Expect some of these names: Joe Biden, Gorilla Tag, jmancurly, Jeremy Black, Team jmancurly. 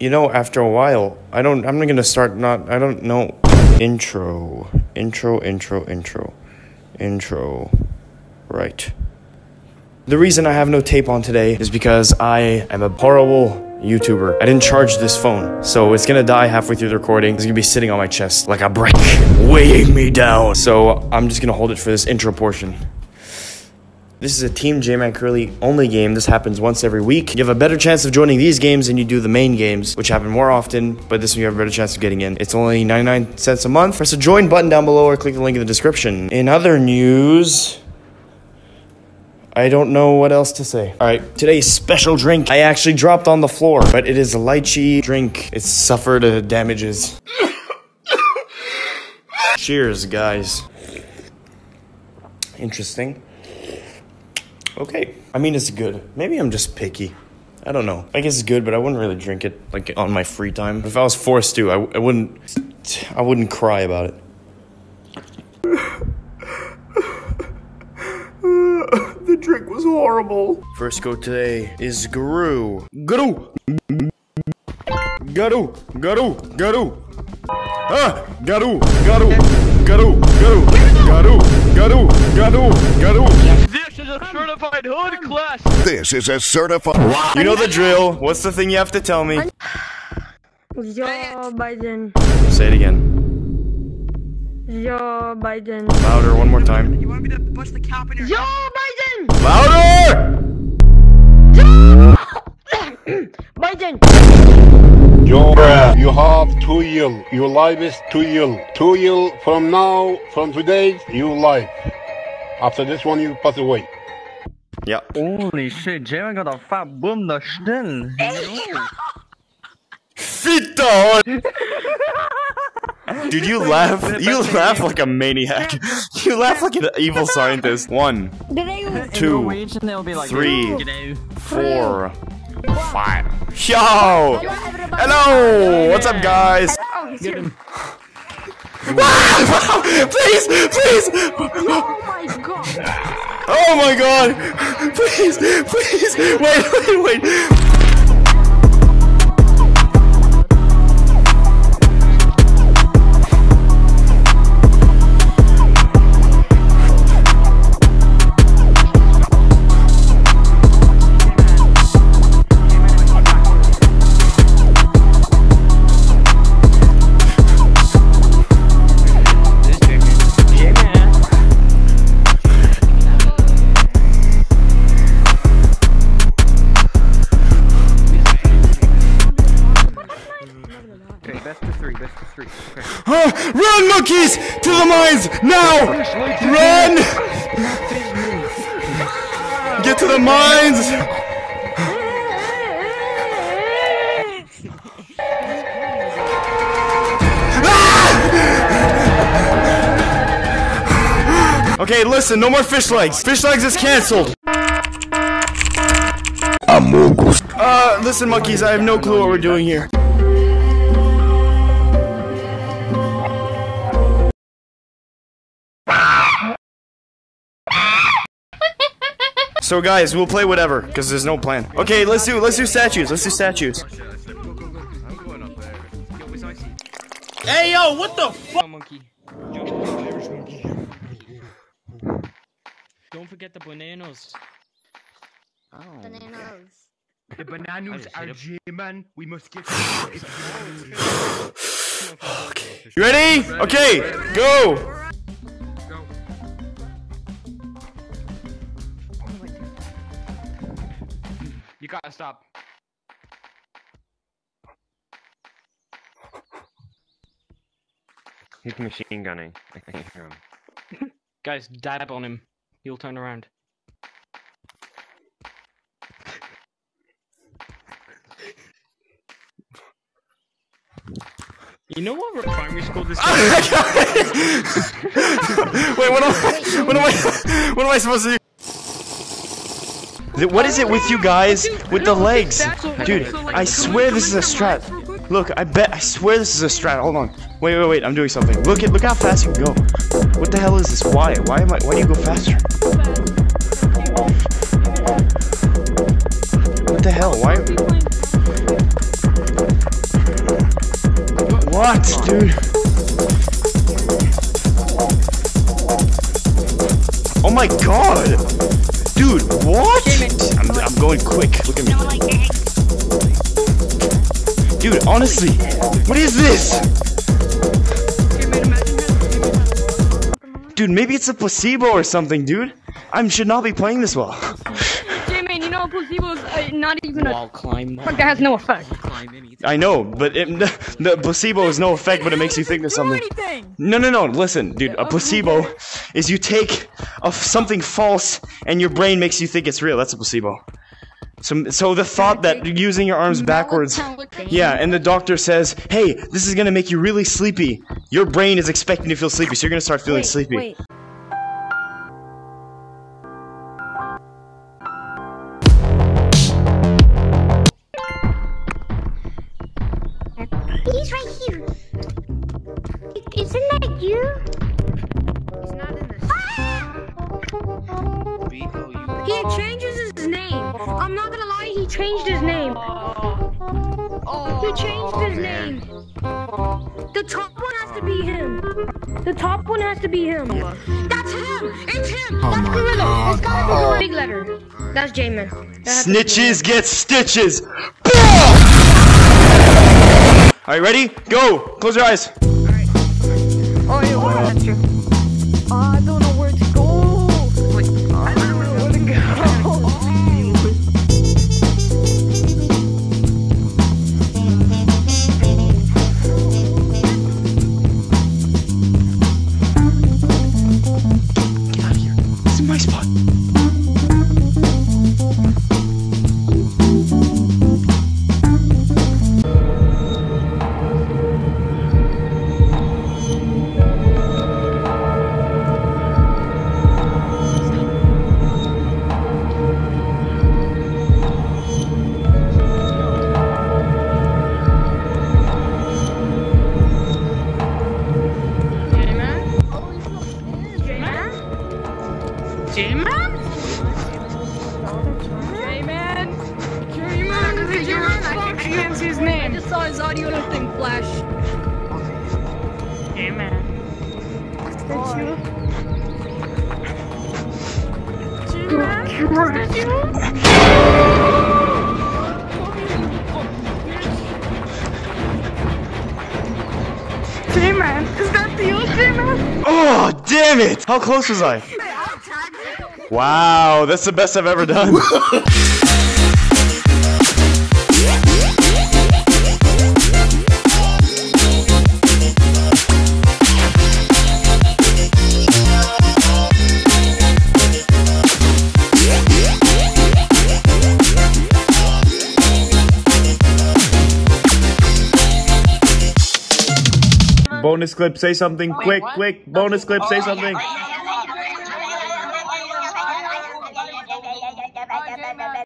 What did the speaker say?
You know, after a while, I'm going to start not, I don't know. Intro. Right. The reason I have no tape on today is because I am a horrible YouTuber. I didn't charge this phone, so it's going to die halfway through the recording. It's going to be sitting on my chest like a brick, weighing me down. So I'm just going to hold it for this intro portion. This is a Team jmancurly only game. This happens once every week. You have a better chance of joining these games than you do the main games, which happen more often, but this one you have a better chance of getting in. It's only 99 cents a month. Press the join button down below or click the link in the description. In other news, I don't know what else to say. All right, today's special drink I actually dropped on the floor, but it is a lychee drink. It's suffered damages. Cheers, guys. Interesting. Okay. I mean, it's good. Maybe I'm just picky. I don't know. I guess it's good, but I wouldn't really drink it like on my free time. If I was forced to, I wouldn't cry about it. The drink was horrible. First go today is Guru. This is a certified hood class. This is a certified. You know the drill. What's the thing you have to tell me? Joe Biden. Say it again. Joe Biden. Louder, one more time. You want me to push the cap in your Joe Biden. Louder. Joe Biden. Joe, you have 2 years. Your life is 2 years. 2 years from now, from today, your life. After this one, you pass away. Yeah. Holy shit, Jeremy got a fat boom the shin. Dude, you laugh. You laugh like a maniac. You laugh like an evil scientist. 1, 2, 3, 4, 5. Yo! Hello! What's up, guys? Please! Please! Oh my god! Oh my god! Please! Please! Wait! Run, monkeys, to the mines now! Run! Get to the mines! Okay, listen, no more fish legs. Fish legs is canceled. Listen, monkeys, I have no clue what we're doing here. So guys, we'll play whatever, because there's no plan. Okay, let's do statues, Hey yo, what the fuck? Don't forget the bananas. Oh. Bananas. The bananas are J-man, we must get okay. You ready? Okay, go! You gotta stop. He's machine gunning. I can hear him. Guys, dab on him. He'll turn around. You know what primary school this is? Wait, what am I supposed to do? What is it with you guys with the legs? Dude, I swear this is a strat. Look, I swear this is a strat. Hold on. Wait, I'm doing something. Look how fast you go. What the hell is this? Why do you go faster? What the hell? Why? What, dude? Oh my god! Dude, what? I'm going quick. Look at me. Dude, honestly, what is this? Dude, maybe it's a placebo or something, dude. I should not be playing this well. J-Man, you know a placebo is not even a wall climb. That has no effect. I know, but the placebo is no effect, but it makes you think there's something. No. Listen, dude. A placebo is you take something false, and your brain makes you think it's real. That's a placebo. So the thought that using your arms backwards, yeah, and the doctor says, hey, this is gonna make you really sleepy. Your brain is expecting to feel sleepy, so you're gonna start feeling sleepy. Wait. He's right here. Isn't that you? He's not in this. Ah! He changes his name. I'm not gonna lie, he changed his name. He changed his name. The top one has to be him. The top one has to be him. That's him! It's him! Oh, that's Gorilla. God. It's gotta be Gorilla. Big letter. That's J-Man. Snitches get stitches! Alright, ready? Go! Close your eyes! Alright. Oh, yeah, what happened to you? I don't know where to go! I don't know where to go! Get out of here! This is my spot! J-Man, is that you, J-Man? Oh, damn it! How close was I? Wow, that's the best I've ever done. Bonus clip, say something. Wait, quick, what? Bonus clip, say something. Yeah, right.